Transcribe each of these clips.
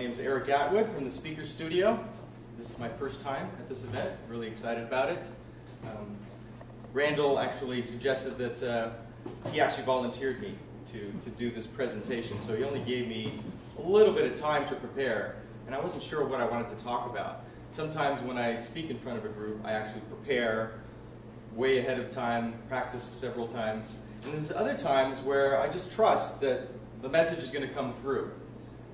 name is Eric Atwood from the Speaker Studio. This is my first time at this event. Really excited about it. Randall actually suggested that he actually volunteered me to do this presentation, so he only gave me a little bit of time to prepare, and I wasn't sure what I wanted to talk about. Sometimes when I speak in front of a group, I actually prepare way ahead of time, practice several times, and there's other times where I just trust that the message is going to come through.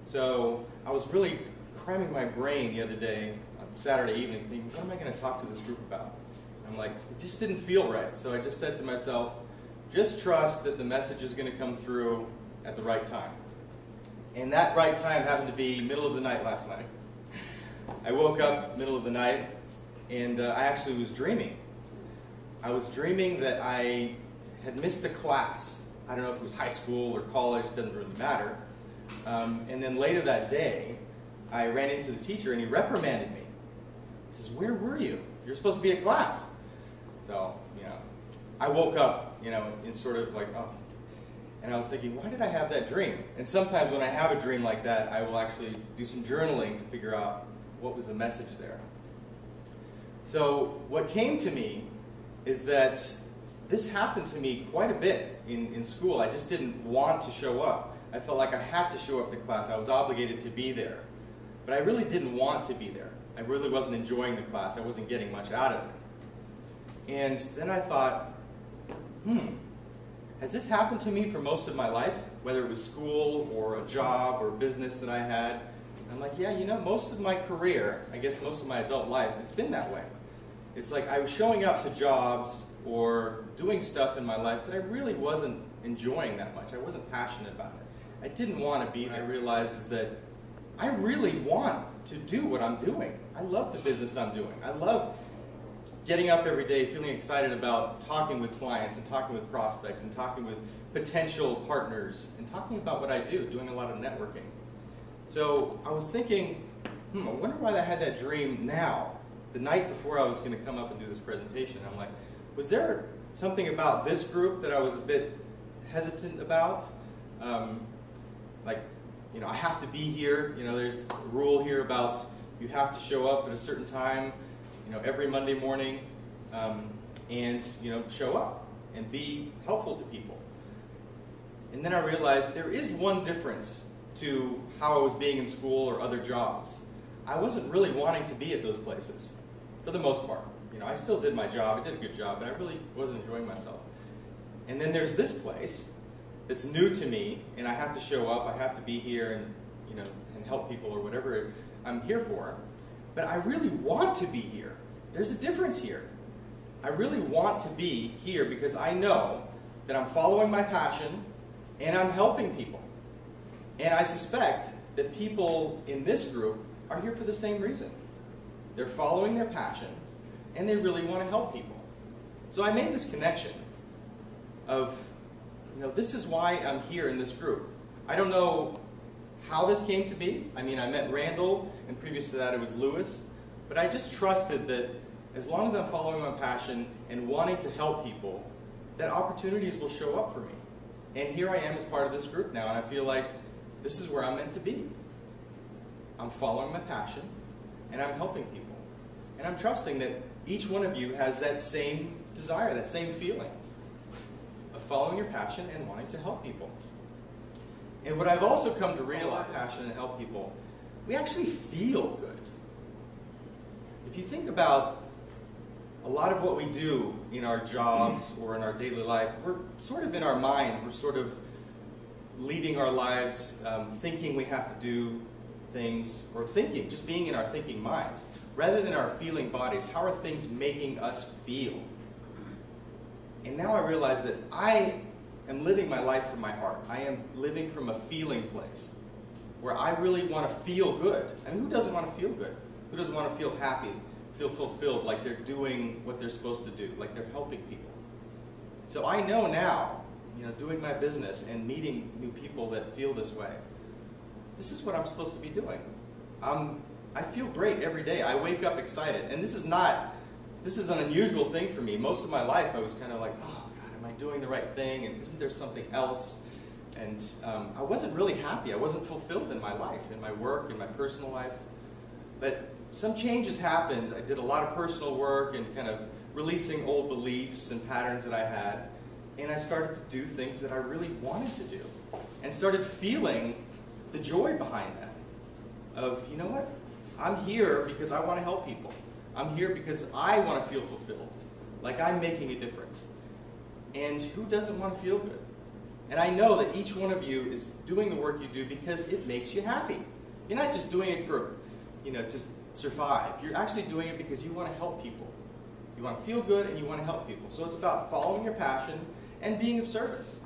So I was really cramming my brain the other day, on Saturday evening, thinking, what am I going to talk to this group about? And I'm like, it just didn't feel right, so I just said to myself, just trust that the message is going to come through at the right time. And that right time happened to be middle of the night last night. I woke up middle of the night, and I actually was dreaming. I was dreaming that I had missed a class. I don't know if it was high school or college, it doesn't really matter. And then later that day, I ran into the teacher and he reprimanded me. He says, where were you? You're supposed to be at class. So, you know, I woke up, you know, in sort of like, oh. And I was thinking, why did I have that dream? And sometimes when I have a dream like that, I will actually do some journaling to figure out what was the message there. So what came to me is that this happened to me quite a bit in school. I just didn't want to show up. I felt like I had to show up to class. I was obligated to be there. But I really didn't want to be there. I really wasn't enjoying the class. I wasn't getting much out of it. And then I thought, has this happened to me for most of my life? Whether it was school or a job or business that I had. I'm like, yeah, you know, most of my career, I guess most of my adult life, it's been that way. It's like I was showing up to jobs or doing stuff in my life that I really wasn't enjoying that much. I wasn't passionate about it. I didn't want to be. I realized is that I really want to do what I'm doing. I love the business I'm doing. I love getting up every day feeling excited about talking with clients and talking with prospects and talking with potential partners and talking about what I do, doing a lot of networking. So I was thinking, I wonder why I had that dream now, the night before I was going to come up and do this presentation. I'm like, was there something about this group that I was a bit hesitant about? Like, you know, I have to be here. You know, there's a rule here about you have to show up at a certain time, you know, every Monday morning, and, you know, show up and be helpful to people. And then I realized there is one difference to how I was being in school or other jobs. I wasn't really wanting to be at those places. For the most part, you know, I still did my job, I did a good job, but I really wasn't enjoying myself. And then there's this place that's new to me, and I have to show up, I have to be here and, you know, and help people or whatever I'm here for. But I really want to be here. There's a difference here. I really want to be here because I know that I'm following my passion and I'm helping people. And I suspect that people in this group are here for the same reason. They're following their passion, and they really want to help people. So I made this connection of, you know, this is why I'm here in this group. I don't know how this came to be. I mean, I met Randall, and previous to that it was Lewis, but I just trusted that as long as I'm following my passion and wanting to help people, that opportunities will show up for me. And here I am as part of this group now, and I feel like this is where I'm meant to be. I'm following my passion, and I'm helping people. And I'm trusting that each one of you has that same desire, that same feeling of following your passion and wanting to help people. And what I've also come to realize, passion and help people, we actually feel good. If you think about a lot of what we do in our jobs or in our daily life, we're sort of in our minds, we're sort of leading our lives, thinking we have to do things, or thinking, just being in our thinking minds, rather than our feeling bodies. How are things making us feel? And now I realize that I am living my life from my heart. I am living from a feeling place where I really want to feel good. I mean, who doesn't want to feel good? Who doesn't want to feel happy, feel fulfilled, like they're doing what they're supposed to do, like they're helping people? So I know now, you know, doing my business and meeting new people that feel this way, this is what I'm supposed to be doing. I feel great every day. I wake up excited. And this is an unusual thing for me. Most of my life I was kind of like, oh God, am I doing the right thing? And isn't there something else? And I wasn't really happy. I wasn't fulfilled in my life, in my work, in my personal life. But some changes happened. I did a lot of personal work and kind of releasing old beliefs and patterns that I had. And I started to do things that I really wanted to do. And started feeling the joy behind that. Of, you know what? I'm here because I want to help people. I'm here because I want to feel fulfilled. Like I'm making a difference. And who doesn't want to feel good? And I know that each one of you is doing the work you do because it makes you happy. You're not just doing it for, you know, to survive. You're actually doing it because you want to help people. You want to feel good and you want to help people. So it's about following your passion and being of service.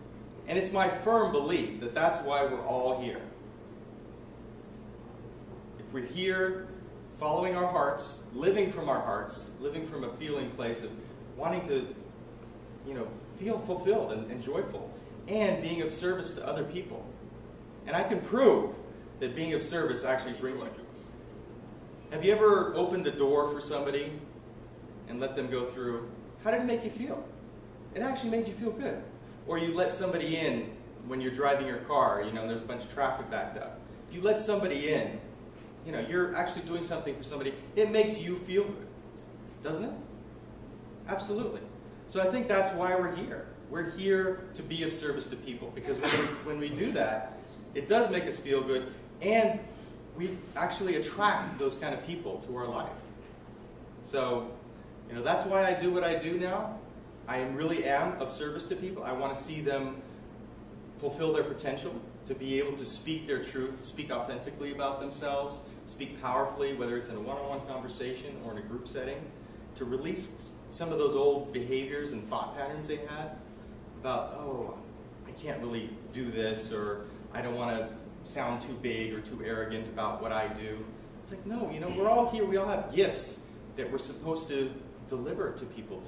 And it's my firm belief that that's why we're all here. If we're here following our hearts, living from our hearts, living from a feeling place of wanting to, you know, feel fulfilled and joyful, and being of service to other people. And I can prove that being of service actually brings you joy. Have you ever opened the door for somebody and let them go through? How did it make you feel? It actually made you feel good. Or you let somebody in when you're driving your car, you know, and there's a bunch of traffic backed up. You let somebody in, you know, you're actually doing something for somebody. It makes you feel good, doesn't it? Absolutely. So I think that's why we're here. We're here to be of service to people, because when we do that, it does make us feel good, and we actually attract those kind of people to our life. So, you know, that's why I do what I do now. I really am of service to people. I want to see them fulfill their potential, to be able to speak their truth, speak authentically about themselves, speak powerfully, whether it's in a one-on-one conversation or in a group setting, to release some of those old behaviors and thought patterns they had. About, oh, I can't really do this, or I don't want to sound too big or too arrogant about what I do. It's like, no, you know, we're all here, we all have gifts that we're supposed to deliver to people,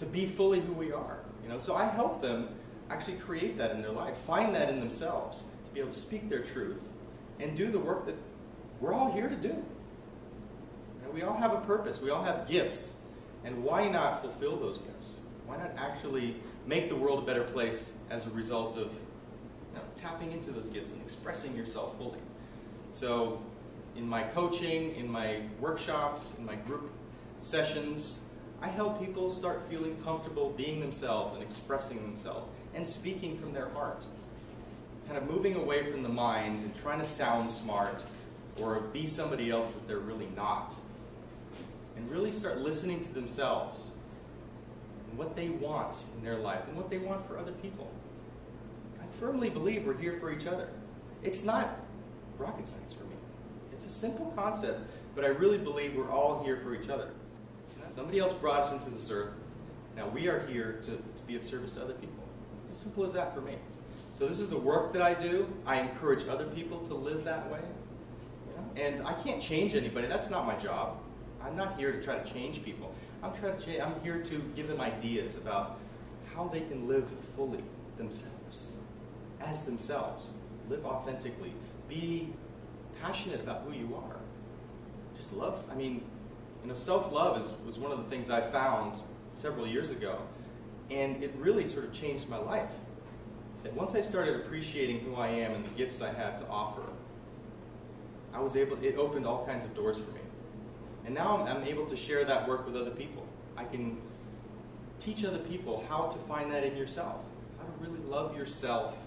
to be fully who we are. You know, so I help them actually create that in their life, find that in themselves, to be able to speak their truth and do the work that we're all here to do. You know, we all have a purpose, we all have gifts, and why not fulfill those gifts? Why not actually make the world a better place as a result of, you know, tapping into those gifts and expressing yourself fully? So in my coaching, in my workshops, in my group sessions, I help people start feeling comfortable being themselves and expressing themselves and speaking from their heart. Kind of moving away from the mind and trying to sound smart or be somebody else that they're really not. And really start listening to themselves, what they want in their life, and what they want for other people. I firmly believe we're here for each other. It's not rocket science for me. It's a simple concept, but I really believe we're all here for each other. Somebody else brought us into this earth. Now we are here to be of service to other people. It's as simple as that for me. So this is the work that I do. I encourage other people to live that way. And I can't change anybody. That's not my job. I'm not here to try to change people. I'm here to give them ideas about how they can live fully themselves, as themselves, live authentically, be passionate about who you are. Just love, I mean, you know, self-love was one of the things I found several years ago, and it really sort of changed my life. That once I started appreciating who I am and the gifts I have to offer, I was able, it opened all kinds of doors for me. And now I'm able to share that work with other people. I can teach other people how to find that in yourself, how to really love yourself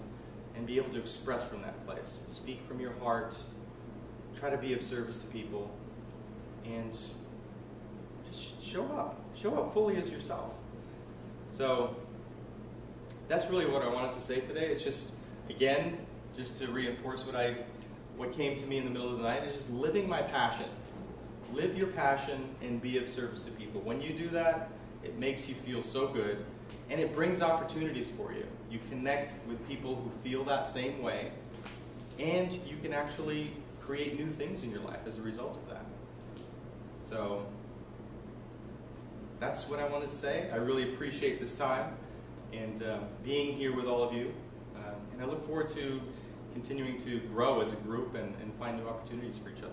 and be able to express from that place. Speak from your heart, try to be of service to people, and just show up. Show up fully as yourself. So that's really what I wanted to say today. It's just, again, just to reinforce what came to me in the middle of the night, is just living my passion. Live your passion and be of service to people. When you do that, it makes you feel so good, and it brings opportunities for you. You connect with people who feel that same way, and you can actually create new things in your life as a result of that. So that's what I want to say. I really appreciate this time and being here with all of you. And I look forward to continuing to grow as a group and find new opportunities for each other.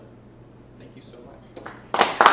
Thank you so much.